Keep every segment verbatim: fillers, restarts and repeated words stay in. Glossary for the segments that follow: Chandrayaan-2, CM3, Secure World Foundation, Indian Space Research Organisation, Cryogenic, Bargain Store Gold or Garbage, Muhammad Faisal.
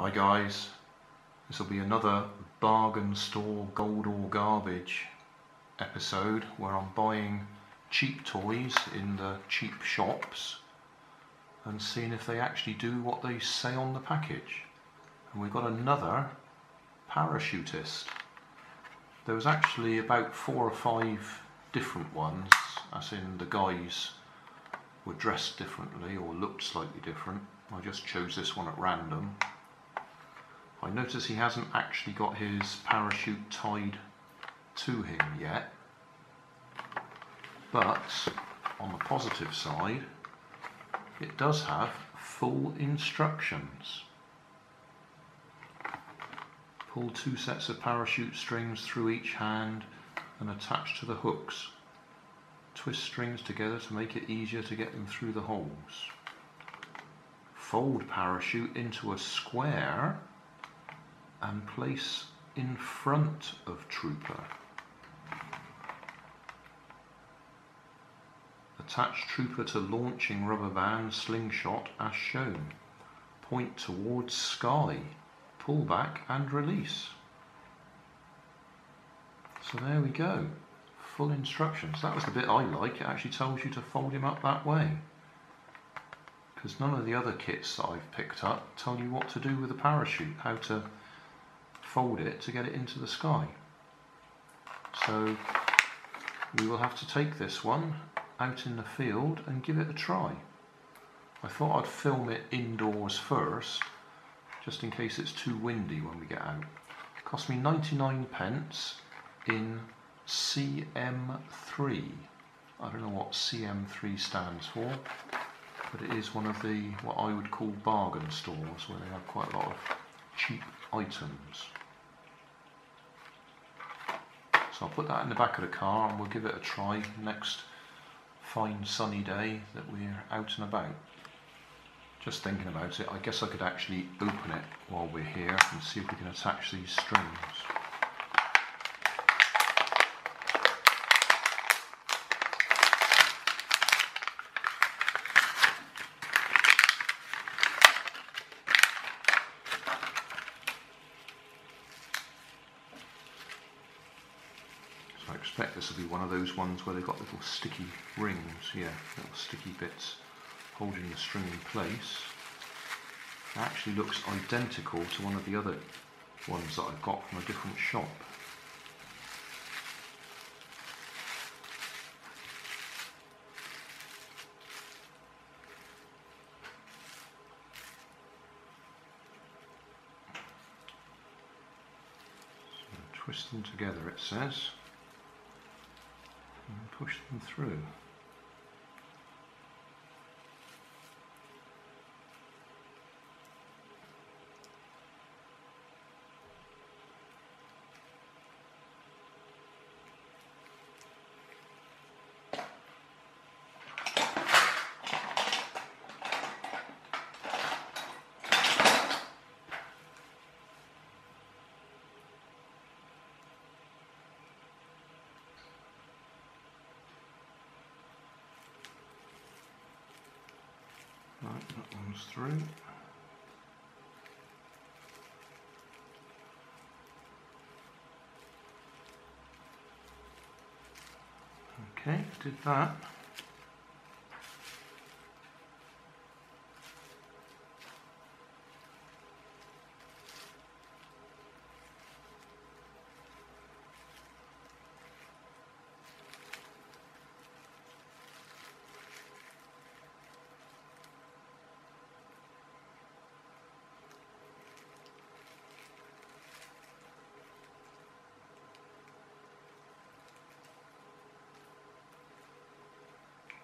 Hi guys, this will be another Bargain Store Gold or Garbage episode where I'm buying cheap toys in the cheap shops and seeing if they actually do what they say on the package. And we've got another parachutist. There was actually about four or five different ones, as in the guys were dressed differently or looked slightly different. I just chose this one at random. I notice he hasn't actually got his parachute tied to him yet, but on the positive side it does have full instructions. Pull two sets of parachute strings through each hand and attach to the hooks. Twist strings together to make it easier to get them through the holes. Fold parachute into a square and place in front of trooper. Attach trooper to launching rubber band slingshot as shown. Point towards sky, pull back and release. So there we go, full instructions. That was the bit I like, it actually tells you to fold him up that way, because none of the other kits that I've picked up tell you what to do with a parachute, how to fold it to get it into the sky. So we will have to take this one out in the field and give it a try. I thought I'd film it indoors first, just in case it's too windy when we get out. It cost me ninety-nine pence in C M three. I don't know what C M three stands for, but it is one of the what I would call bargain stores, where they have quite a lot of cheap items. So I'll put that in the back of the car and we'll give it a try next fine sunny day that we're out and about. Just thinking about it, I guess I could actually open it while we're here and see if we can attach these strings. I expect this will be one of those ones where they've got little sticky rings, yeah, little sticky bits holding the string in place. It actually looks identical to one of the other ones that I've got from a different shop. So twist them together, it says, and push them through. Right, that one's through. Okay, did that.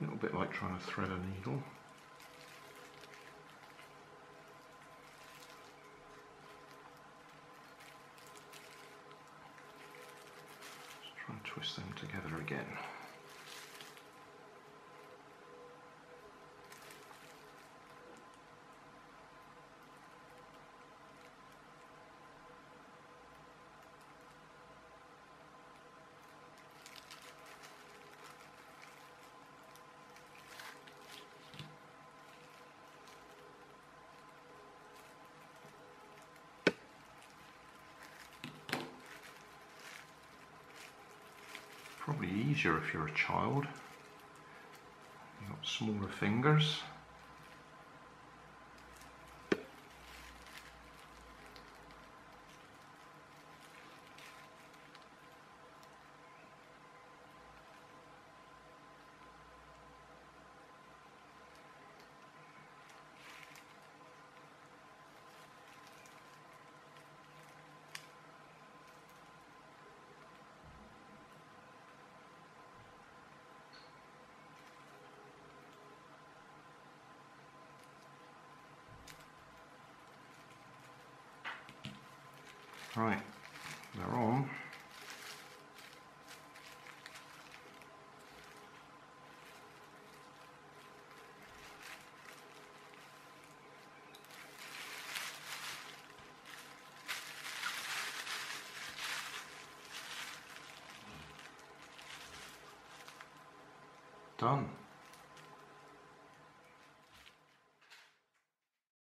A little bit like trying to thread a needle. Just try and twist them together again. probably easier if you're a child. You've got smaller fingers. Right, they're on. Done.